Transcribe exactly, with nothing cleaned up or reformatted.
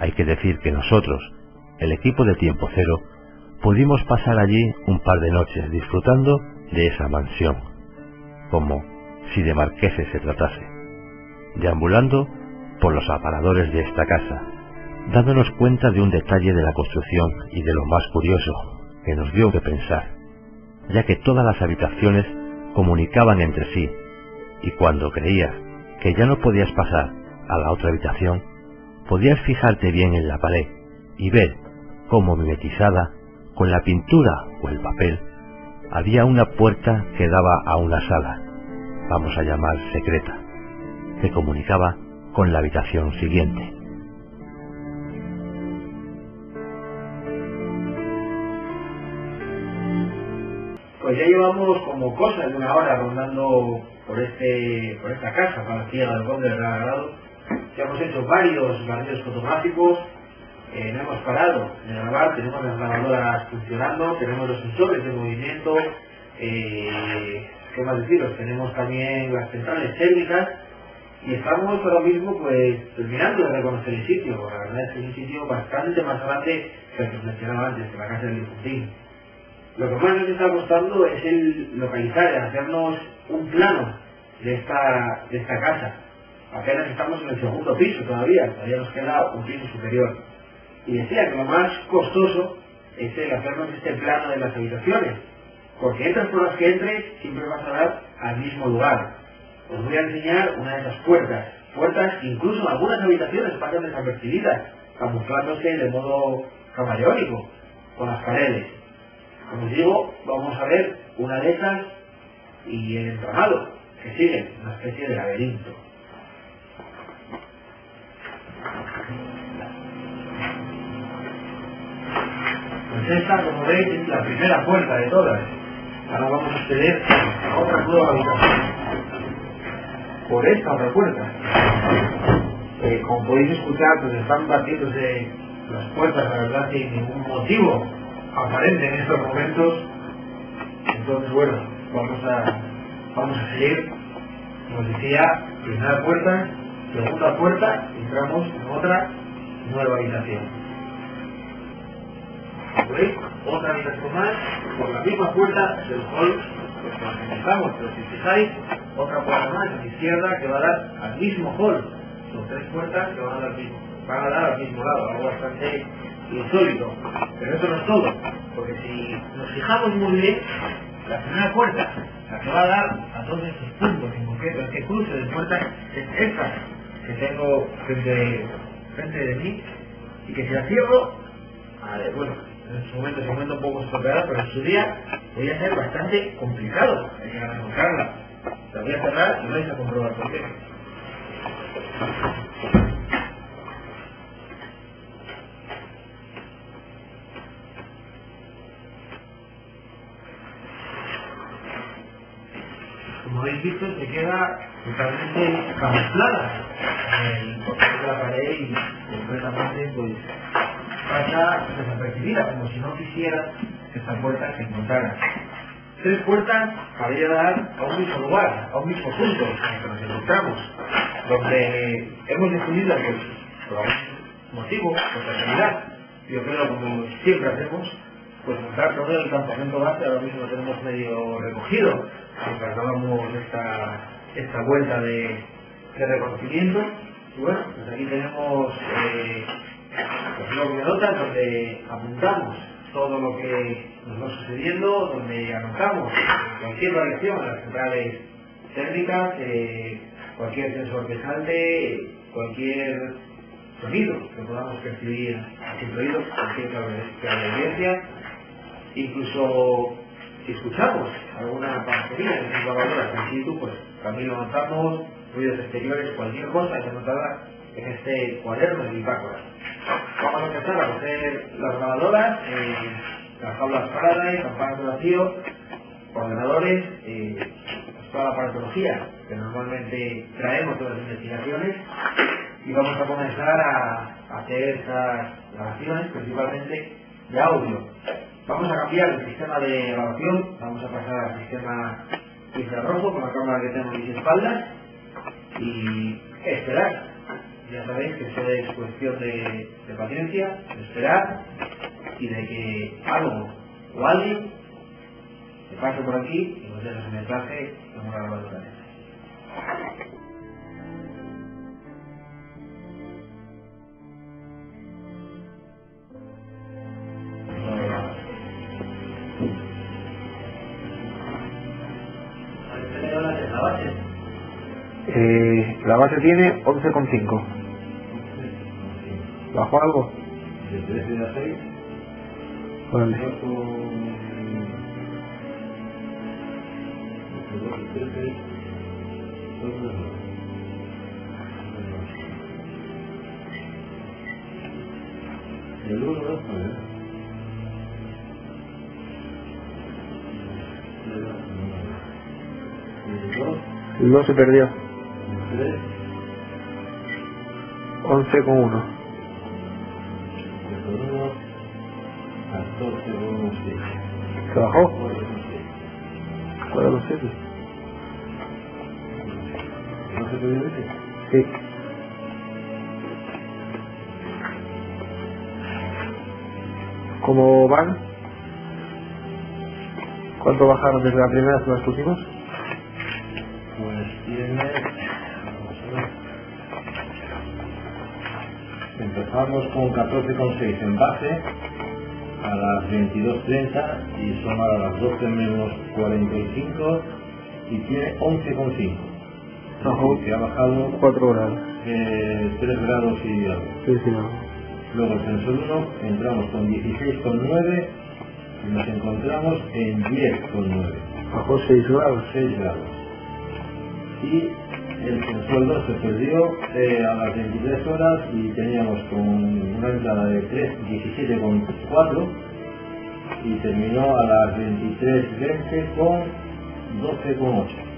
Hay que decir que nosotros, el equipo de Tiempo Cero, pudimos pasar allí un par de noches disfrutando de esa mansión, como si de marqueses se tratase, deambulando por los aparadores de esta casa, dándonos cuenta de un detalle de la construcción y de lo más curioso que nos dio que pensar, ya que todas las habitaciones comunicaban entre sí, y cuando creías que ya no podías pasar a la otra habitación, podías fijarte bien en la pared y ver cómo mimetizada con la pintura o el papel había una puerta que daba a una sala, vamos a llamar secreta, que comunicaba con la habitación siguiente. Pues ya llevamos como cosa de una hora rondando por este por esta casa parecida del Conde del Real Agrado. Ya hemos hecho varios barridos fotográficos, eh, no hemos parado de grabar, tenemos las grabadoras funcionando, tenemos los sensores de movimiento, eh, qué más deciros, tenemos también las centrales térmicas y estamos ahora mismo pues terminando de reconocer el sitio. La verdad es que es un sitio bastante más grande que el que os mencionaba antes, que la casa del Difuntín. Lo que más nos está costando es el localizar, el hacernos un plano de esta, de esta casa. Apenas estamos en el segundo piso todavía, todavía nos queda un piso superior. Y decía que lo más costoso es el hacernos este plano de las habitaciones, porque entras por las que entres siempre vas a dar al mismo lugar. Os voy a enseñar una de esas puertas, puertas que incluso en algunas habitaciones pasan desapercibidas, camuflándose de modo camaleónico con las paredes. Como os digo, vamos a ver una de esas y el entramado, que sigue, una especie de laberinto. Pues esta, como veis, es la primera puerta de todas. Ahora vamos a acceder a otra nueva habitación. Por esta otra puerta. Eh, como podéis escuchar, pues están batiéndose las puertas, la verdad, sin ningún motivo aparente en estos momentos. Entonces, bueno, vamos a vamos a seguir. Como decía, primera puerta, segunda puerta, entramos en otra nueva habitación. ¿Veis? Otra habitación más, por la misma puerta del hall que nos empezamos, pero si fijáis, otra puerta más a la izquierda que va a dar al mismo hall. Son tres puertas que van a dar al mismo, van a dar al mismo lado, algo bastante insólito. Pero eso no es todo, porque si nos fijamos muy bien, la primera puerta, la que va a dar a todos estos puntos, en concreto este cruce de puertas, es esta que tengo frente, frente de mí, y que si la cierro, a ver, bueno, en su momento, en su momento un poco estropeada, pero en su día voy a ser bastante complicado en llegar a encontrarla. La voy a cerrar y vais a comprobar por qué. Como habéis visto, se queda totalmente camuflada en el papel de la pared y completamente pues pasa desapercibida, como si no quisiera que esta puerta se encontrara. Tres puertas para llegar a un mismo lugar, a un mismo punto en el que nos encontramos, donde hemos decidido pues, por algún motivo, por casualidad, yo creo como siempre hacemos, pues montar todo el campamento base. Ahora mismo lo tenemos medio recogido, mientras dábamos esta, esta vuelta de, de reconocimiento. Y bueno, pues aquí tenemos eh, los bloques de notas donde apuntamos todo lo que nos va sucediendo, donde anotamos cualquier variación en las centrales térmicas, eh, cualquier sensor que salte, cualquier sonido que podamos percibir a simple oído, cualquier clarividencia. Incluso si escuchamos alguna pantería en las grabadoras en situ, pues también lo notamos, ruidos exteriores, cualquier cosa es anotada en este cuaderno de bitácora. Vamos a empezar a coger las grabadoras, eh, las jaulas Faraday, campanas de vacío, ordenadores, eh, toda la aparatología que normalmente traemos todas las investigaciones, y vamos a comenzar a hacer estas grabaciones principalmente de audio. Vamos a cambiar el sistema de grabación, vamos a pasar al sistema infrarrojo con la cámara que tenemos en mis espaldas y esperar. ya sabéis que eso es cuestión de, de paciencia, de esperar y de que algo o alguien se pase por aquí y nos dé ese mensaje que hemos grabado otra vez. Eh, la base tiene once coma cinco. ¿Bajó algo? De trece a seis. Vale. El uno no está bien. El dos se perdió. once coma uno. ¿Se bajó? ¿cuatro coma siete? Sí. ¿Cómo van? ¿Cuánto bajaron desde la primera hasta las últimas? Pues tiene... Empezamos con catorce coma seis en base a las veintidós treinta y son ahora las doce menos cuarenta y cinco y tiene once coma cinco. No, que ha bajado cuatro grados. Eh, tres grados y algo. Sí, sí, no. Luego el sensor uno entramos con dieciséis coma nueve y nos encontramos en diez coma nueve. Bajó seis grados. seis grados. Y el sensor dos se perdió eh, a las veintitrés horas y teníamos con una entrada de diecisiete coma cuatro y terminó a las veintitrés veinte con doce coma ocho.